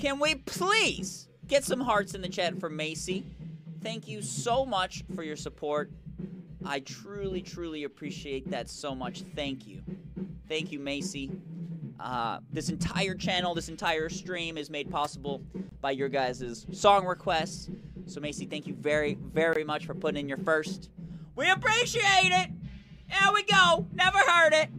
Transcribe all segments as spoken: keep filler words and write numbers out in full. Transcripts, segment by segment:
Can we please get some hearts in the chat for Macy? Thank you so much for your support. I truly, truly appreciate that so much. Thank you. Thank you, Macy. Uh, this entire channel, this entire stream is made possible by your guys' song requests. So, Macy, thank you very, very much for putting in your first. We appreciate it. There we go. Never heard it.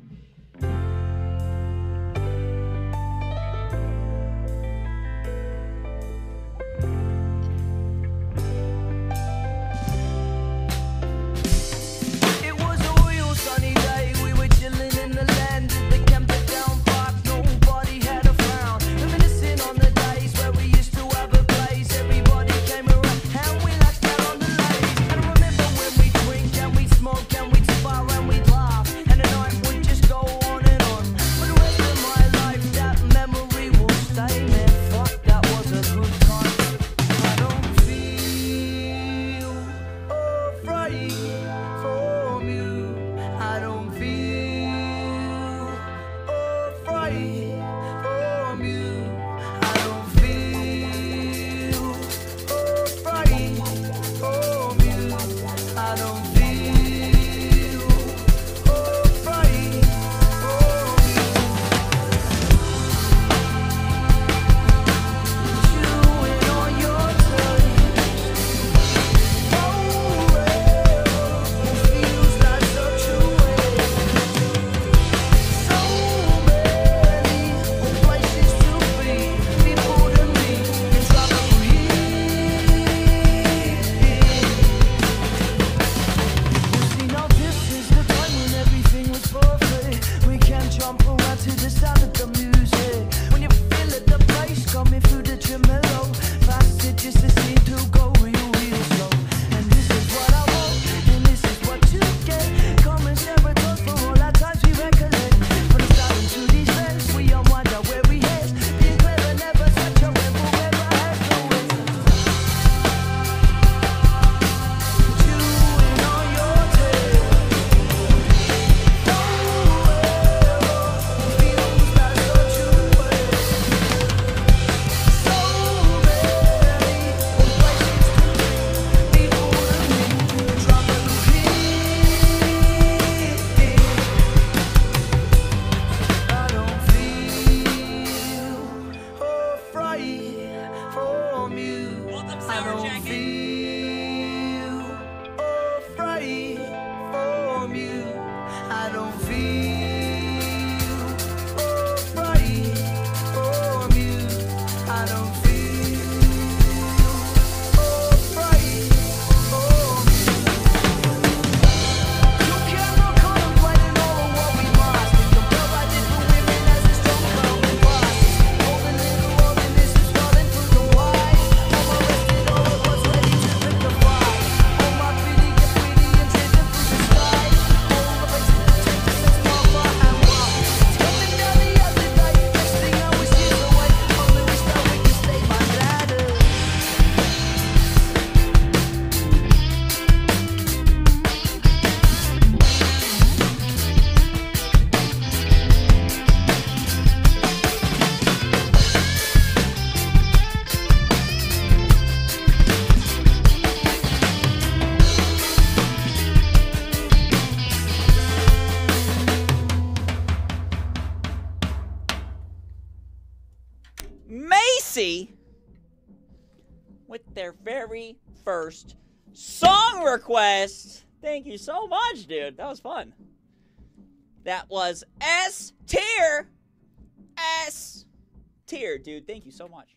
Very first song request. Thank you so much, dude. That was fun. That was S tier. S tier, dude. Thank you so much.